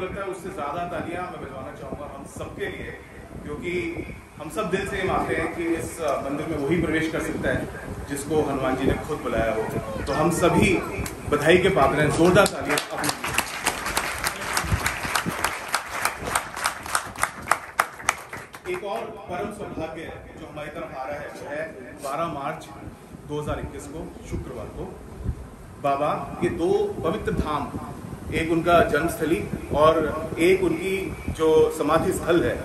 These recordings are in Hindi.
को लगता है उससे ज़्यादा तालियां मैं बजवाना चाहूँगा हम सबके लिए, क्योंकि हम सब दिल से ये मानते हैं कि इस मंदिर में वही प्रवेश कर सकता है जिसको हनुमान जी ने खुद बुलाया हो। तो हम सभी बधाई के पात्र हैं, जोरदार तालियां। एक और परम सौभाग्य जो हमारी तरफ आ रहा है वो है 12 मार्च 2021 को, शुक्रवार को, बाबा ये दो पवित्र धाम, एक उनका जन्मस्थली और एक उनकी जो समाधि स्थल है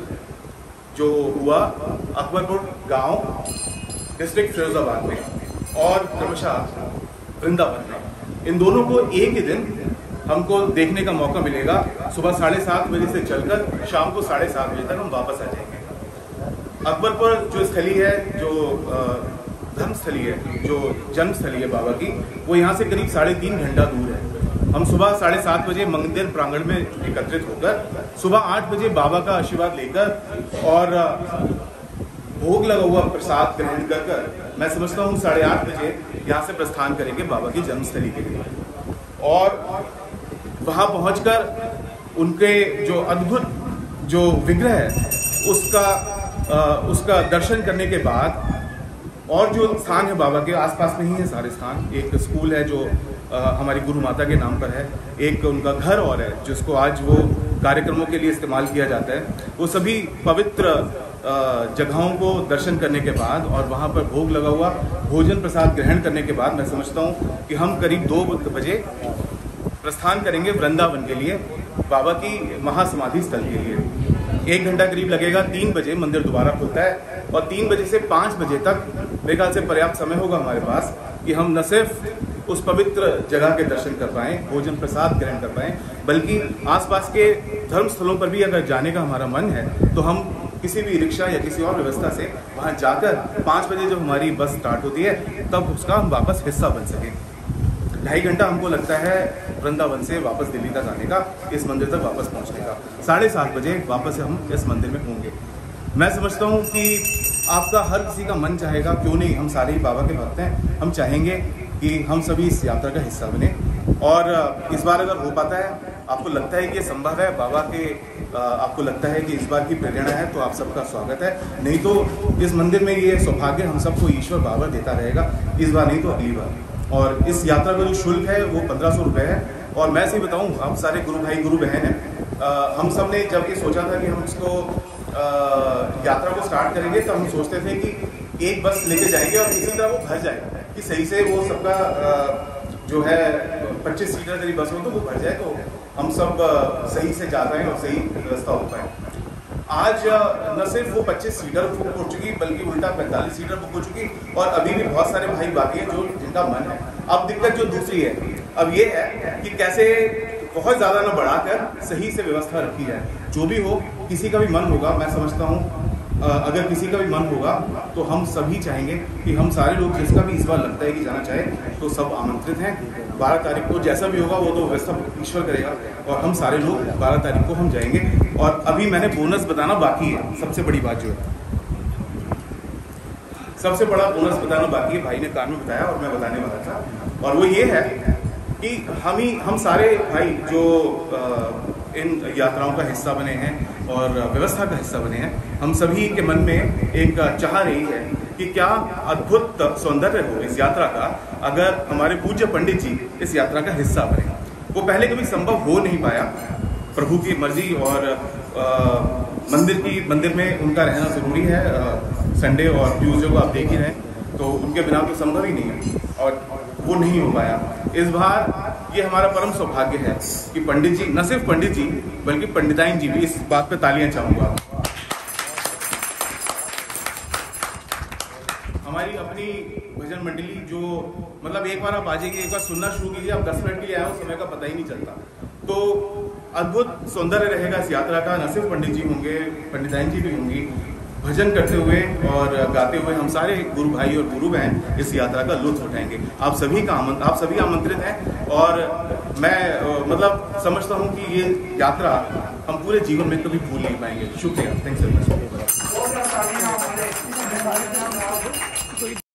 जो हुआ अकबरपुर गांव, डिस्ट्रिक्ट फिरोजाबाद में, और क्रमशः वृंदावन में। इन दोनों को एक ही दिन हमको देखने का मौका मिलेगा। सुबह 7:30 बजे से चलकर शाम को 7:30 बजे तक हम वापस आ जाएंगे। अकबरपुर जो स्थली है, जो धर्मस्थली है, जो जन्मस्थली है बाबा की, वो यहाँ से करीब 3.5 घंटा दूर है। हम सुबह 7:30 बजे मंदिर प्रांगण में एकत्रित होकर सुबह 8 बजे बाबा का आशीर्वाद लेकर और भोग लगा हुआ प्रसाद ग्रहण कर कर मैं समझता हूँ 8:30 बजे यहाँ से प्रस्थान करेंगे बाबा की जन्मस्थली के लिए। और वहाँ पहुँच उनके जो अद्भुत जो विग्रह है उसका दर्शन करने के बाद, और जो स्थान है बाबा के आसपास में ही है सारे स्थान, एक स्कूल है जो हमारी गुरु माता के नाम पर है, एक उनका घर और है जिसको आज वो कार्यक्रमों के लिए इस्तेमाल किया जाता है। वो सभी पवित्र जगहों को दर्शन करने के बाद और वहाँ पर भोग लगा हुआ भोजन प्रसाद ग्रहण करने के बाद मैं समझता हूँ कि हम करीब 2 बजे प्रस्थान करेंगे वृंदावन के लिए, बाबा की महासमाधि स्थल के लिए। 1 घंटा करीब लगेगा। 3 बजे मंदिर दोबारा खुलता है और 3 बजे से 5 बजे तक मेरे ख्याल से पर्याप्त समय होगा हमारे पास कि हम न सिर्फ उस पवित्र जगह के दर्शन कर पाएँ, भोजन प्रसाद ग्रहण कर पाएँ, बल्कि आसपास के धर्म स्थलों पर भी अगर जाने का हमारा मन है तो हम किसी भी रिक्शा या किसी और व्यवस्था से वहाँ जाकर 5 बजे जब हमारी बस स्टार्ट होती है तब उसका हम वापस हिस्सा बन सकें। 2.5 घंटा हमको लगता है वृंदावन से वापस दिल्ली तक आने का, इस मंदिर तक वापस पहुँचने का। 7:30 बजे वापस हम इस मंदिर में होंगे। मैं समझता हूँ कि आपका हर किसी का मन चाहेगा, क्यों नहीं, हम सारे ही बाबा के भक्त हैं, हम चाहेंगे कि हम सभी इस यात्रा का हिस्सा बने। और इस बार अगर हो पाता है, आपको लगता है कि ये संभव है, बाबा के आपको लगता है कि इस बार की प्रेरणा है, तो आप सबका स्वागत है। नहीं तो इस मंदिर में ये सौभाग्य हम सबको ईश्वर बाबा देता रहेगा, इस बार नहीं तो अगली बार। और इस यात्रा का जो शुल्क है वो 1500 रुपये है। और मैं से बताऊँ, आप सारे गुरु भाई गुरु बहन हैं, हम सब ने जब ये सोचा था कि हम इसको यात्रा को स्टार्ट करेंगे तो हम सोचते थे कि एक बस लेके जाएंगे और इसी तरह वो भर जाए, कि सही से वो सबका जो है 25 सीटर जरी बस हो तो वो भर जाए, तो हम सब सही से जा पाएँ और सही व्यवस्था हो पाए। आज न सिर्फ वो 25 सीटर बुक हो चुकी बल्कि उल्टा 45 सीटर बुक हो चुकी, और अभी भी बहुत सारे भाई बाकी हैं जो जिनका मन है। अब दिक्कत जो दूसरी है अब ये है कि कैसे बहुत ज़्यादा ना बढ़ाकर सही से व्यवस्था रखी जाए। जो भी हो, किसी का भी मन होगा, मैं समझता हूँ अगर किसी का भी मन होगा तो हम सभी चाहेंगे कि हम सारे लोग, जिसका भी इस बार लगता है कि जाना चाहे तो सब आमंत्रित हैं। 12 तारीख को जैसा भी होगा वो तो व्यवस्था ईश्वर करेगा, और हम सारे लोग 12 तारीख को हम जाएंगे। और अभी मैंने बोनस बताना बाकी है, सबसे बड़ा बोनस बताना बाकी है, भाई ने कान में बताया और मैं बताने वाला था। और वो ये है कि हम सारे भाई जो इन यात्राओं का हिस्सा बने हैं और व्यवस्था का हिस्सा बने हैं, हम सभी के मन में एक चाह रही है कि क्या अद्भुत सौंदर्य हो इस यात्रा का अगर हमारे पूज्य पंडित जी इस यात्रा का हिस्सा बने। वो पहले कभी संभव हो नहीं पाया, प्रभु की मर्जी और मंदिर में उनका रहना ज़रूरी है। संडे और ट्यूजडे को आप देख ही रहे हैं, तो उनके बिना तो संभव ही नहीं है और वो नहीं हो पाया। इस बार ये हमारा परम सौभाग्य है कि पंडित जी, न सिर्फ पंडित जी बल्कि पंडिताइन जी भी, इस बात पे तालियां चाहूँगा। हमारी अपनी भजन मंडली जो, मतलब एक बार आप आ जाइए, एक बार सुनना शुरू कीजिए, आप 10 मिनट के लिए आए हो समय का पता ही नहीं चलता। तो अद्भुत सौंदर्य रहेगा इस यात्रा का। न सिर्फ पंडित जी होंगे, पंडिताइन जी भी होंगी, भजन करते हुए और गाते हुए हम सारे गुरु भाई और गुरु बहन इस यात्रा का लुत्फ उठाएंगे। आप सभी आमंत्रित हैं। और मैं मतलब समझता हूँ कि ये यात्रा हम पूरे जीवन में कभी भूल नहीं पाएंगे। शुक्रिया, थैंक्स सो मच।